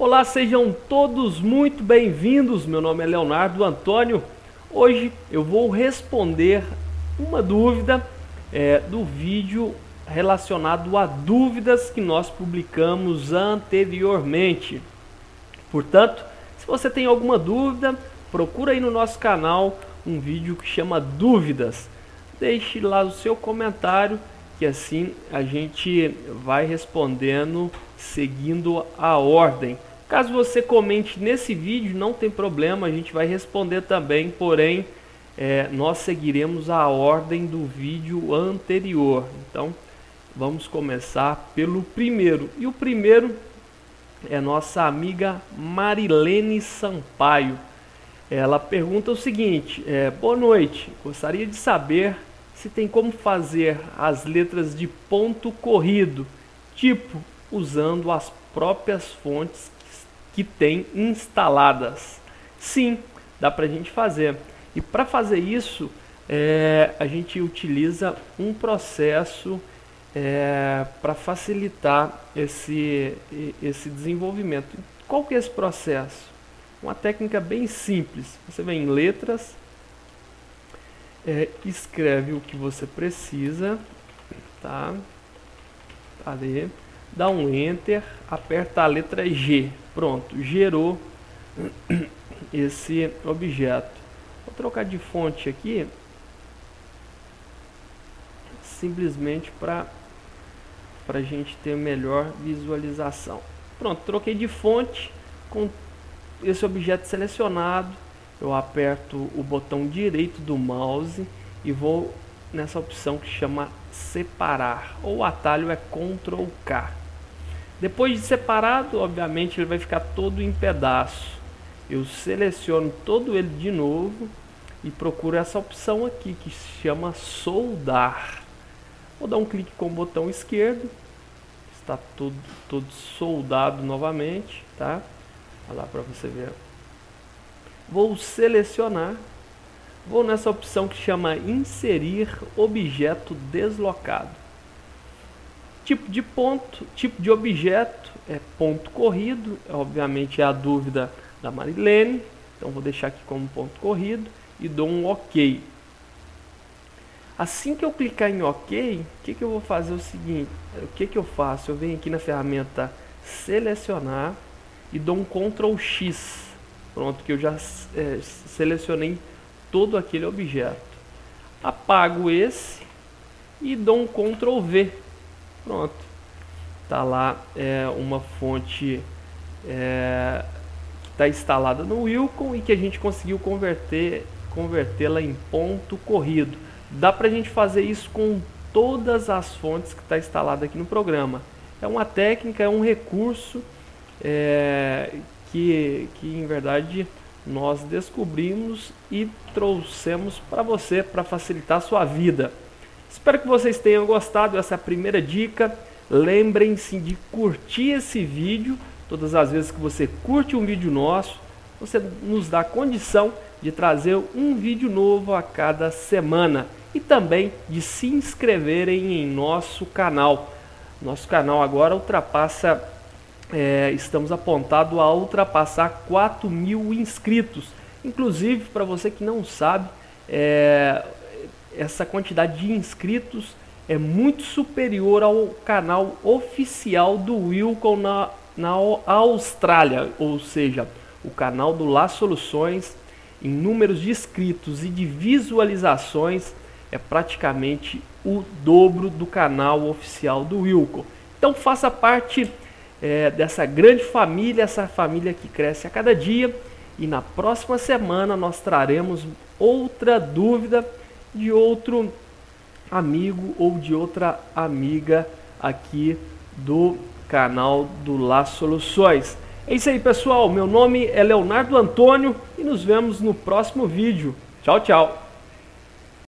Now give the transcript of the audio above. Olá, sejam todos muito bem-vindos. Meu nome é Leonardo Antônio. Hoje eu vou responder uma dúvida do vídeo relacionado a dúvidas que nós publicamos anteriormente. Portanto, se você tem alguma dúvida, procura aí no nosso canal um vídeo que chama Dúvidas. Deixe lá o seu comentário, que assim a gente vai respondendo seguindo a ordem. Caso você comente nesse vídeo, não tem problema, a gente vai responder também, porém nós seguiremos a ordem do vídeo anterior. Então, vamos começar pelo primeiro. E o primeiro é nossa amiga Marilene Sampaio. Ela pergunta o seguinte, boa noite, gostaria de saber se tem como fazer as letras de ponto corrido, tipo, usando as próprias fontes que tem instaladas. Sim, dá pra gente fazer. E para fazer isso, a gente utiliza um processo para facilitar esse desenvolvimento. Qual que é esse processo? Uma técnica bem simples. Você vem em letras, escreve o que você precisa, tá? Ali, dá um enter, aperta a letra G. Pronto, gerou esse objeto. Vou trocar de fonte aqui, simplesmente para a gente ter melhor visualização. Pronto, troquei de fonte. Com esse objeto selecionado, eu aperto o botão direito do mouse e vou nessa opção que chama separar, ou o atalho é Ctrl+K. Depois de separado, obviamente ele vai ficar todo em pedaço. Eu seleciono todo ele de novo e procuro essa opção aqui que se chama soldar. Vou dar um clique com o botão esquerdo. Está todo soldado novamente, tá? Olha lá para você ver. Vou selecionar. Vou nessa opção que chama inserir objeto deslocado. Tipo de ponto, tipo de objeto é ponto corrido, obviamente é a dúvida da Marilene, então vou deixar aqui como ponto corrido e dou um OK. Assim que eu clicar em OK, o que eu vou fazer é o seguinte, eu venho aqui na ferramenta selecionar e dou um Ctrl+X, pronto, que eu já selecionei todo aquele objeto. Apago esse e dou um Ctrl+V. Pronto, tá lá uma fonte que está instalada no Wilcom e que a gente conseguiu convertê-la em ponto corrido. Dá pra gente fazer isso com todas as fontes que está instalada aqui no programa. É uma técnica, é um recurso que em verdade nós descobrimos e trouxemos para você, para facilitar a sua vida. Espero que vocês tenham gostado. Essa é a primeira dica. Lembrem-se de curtir esse vídeo. Todas as vezes que você curte um vídeo nosso, você nos dá condição de trazer um vídeo novo a cada semana. E também de se inscreverem em nosso canal. Nosso canal agora ultrapassa... estamos apontados a ultrapassar 4.000 inscritos. Inclusive, para você que não sabe, essa quantidade de inscritos é muito superior ao canal oficial do Wilcom na Austrália, ou seja, o canal do La Soluções, em números de inscritos e de visualizações, é praticamente o dobro do canal oficial do Wilcom. Então faça parte dessa grande família, essa família que cresce a cada dia. E na próxima semana nós traremos outra dúvida de outro amigo ou de outra amiga aqui do canal do La Soluções. É isso aí, pessoal, meu nome é Leonardo Antônio e nos vemos no próximo vídeo. Tchau, tchau!